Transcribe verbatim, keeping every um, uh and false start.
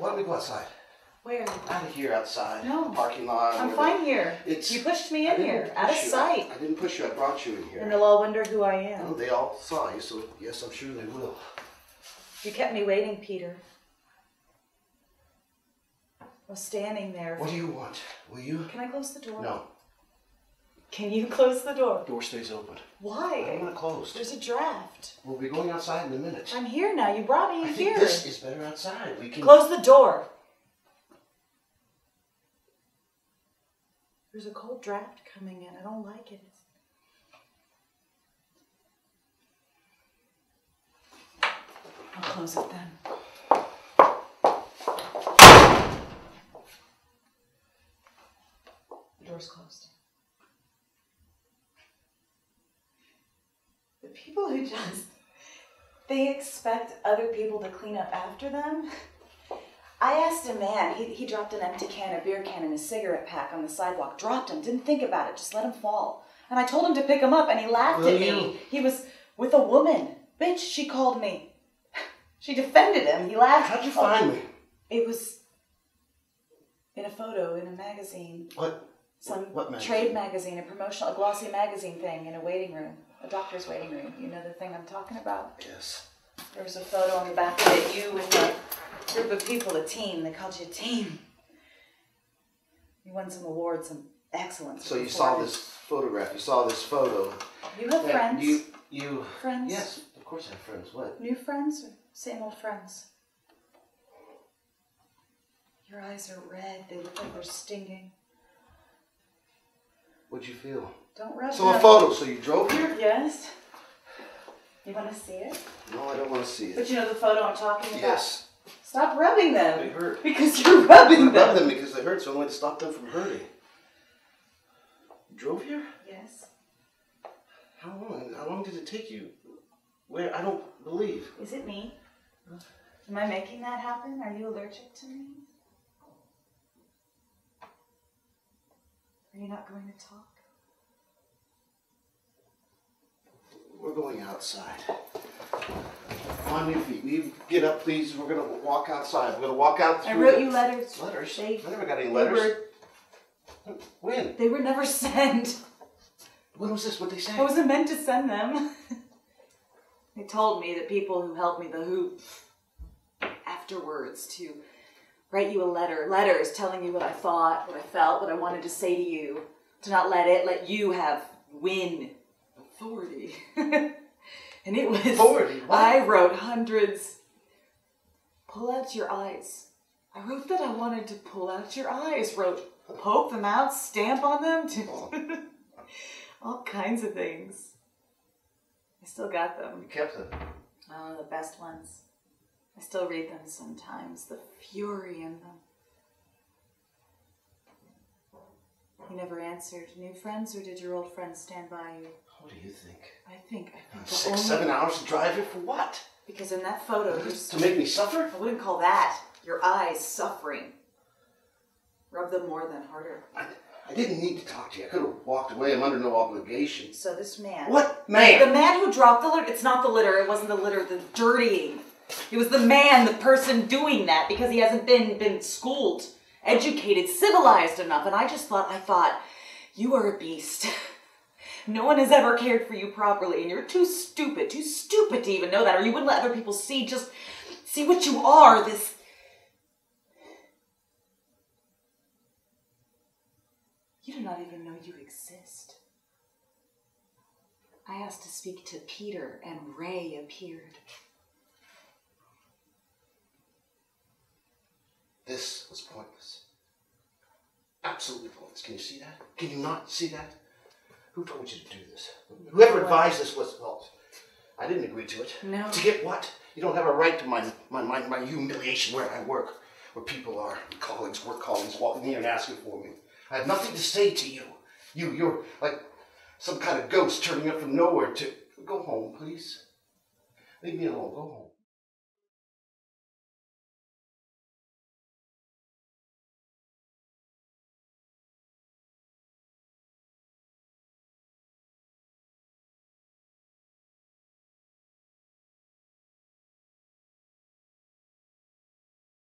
why don't we go outside? Where? Out of here, outside. No. Parking lot. I'm fine here. It's, you pushed me in here, out of sight. I didn't push you, I brought you in here. And they'll all wonder who I am. Well, they all saw you, so yes, I'm sure they will. You kept me waiting, Peter. I was standing there. What do you want? Will you? Can I close the door? No. Can you close the door? Door stays open. Why? I don't want it closed. There's a draft. We'll be going outside in a minute. I'm here now. You brought me in here. I think this is better outside. We can close the door. There's a cold draft coming in. I don't like it. I'll close it then. The door's closed. The people who just, they expect other people to clean up after them. I asked a man, he, he dropped an empty can, a beer can, and a cigarette pack on the sidewalk. Dropped him, didn't think about it, just let him fall. And I told him to pick him up, and he laughed at me. He was with a woman. Bitch, she called me. She defended him, he laughed. How'd you find me? It was in a photo, in a magazine. What? Some what magazine? Trade magazine, a promotional, a glossy magazine thing in a waiting room. A doctor's waiting room. You know the thing I'm talking about? Yes. There was a photo on the back of it, you with the group of people, a team. They called you a team. You won some awards, some excellence. So you saw this photograph. You saw this photo. You have and friends. You, you. Friends. Yes, of course I have friends. What? New friends or same old friends? Your eyes are red. They look like they're stinging. What'd you feel? Don't rub it. So a photo. So you drove here? Yes. You want to see it? No, I don't want to see it. But you know the photo I'm talking about? Yes. Stop rubbing them. They hurt. Because you're rubbing them. Rub them because they hurt, so I wanted to stop them from hurting. You drove here? Yes. How long? How long did it take you? Where? I don't believe. Is it me? Am I making that happen? Are you allergic to me? Are you not going to talk? We're going outside. On your feet. You get up, please. We're going to walk outside. We're going to walk out through. I wrote you letters. Letters? They, I never got any letters. Were, when? They were never sent. When was this? What they say? I wasn't meant to send them. They told me, the people who helped me, the who, afterwards, to write you a letter. Letters telling you what I thought, what I felt, what I wanted to say to you. To not let it, let you have win authority. And it was, authority, what? I wrote hundreds. Pull out your eyes. I wrote that I wanted to pull out your eyes. Wrote, poke them out, stamp on them. To all kinds of things. I still got them. You kept them. Oh, the best ones. I still read them sometimes. The fury in them. You never answered. New friends, or did your old friends stand by you? What do you think? I think I think six, only... seven hours to drive here for what? Because in that photo, you're to make me suffer. I wouldn't call that your eyes suffering. Rub them more than harder. I, I didn't need to talk to you. I could have walked away. I'm under no obligation. So this man. What man? The man who dropped the litter. It's not the litter. It wasn't the litter. The dirtying. It was the man, the person doing that, because he hasn't been been schooled, educated, civilized enough. And I just thought, I thought, you are a beast. No one has ever cared for you properly, and you're too stupid, too stupid to even know that, or you wouldn't let other people see, just see what you are, this... You do not even know you exist. I asked to speak to Peter, and Ray appeared. This was pointless. Absolutely pointless. Can you see that? Can you not see that? Who told you to do this? Whoever advised this was false. I didn't agree to it. No. To get what? You don't have a right to my my my, my humiliation where I work, where people are, colleagues, work colleagues, walking here and asking for me. I have nothing to say to you. You, you're like some kind of ghost turning up from nowhere to... Go home, please. Leave me alone. Go home.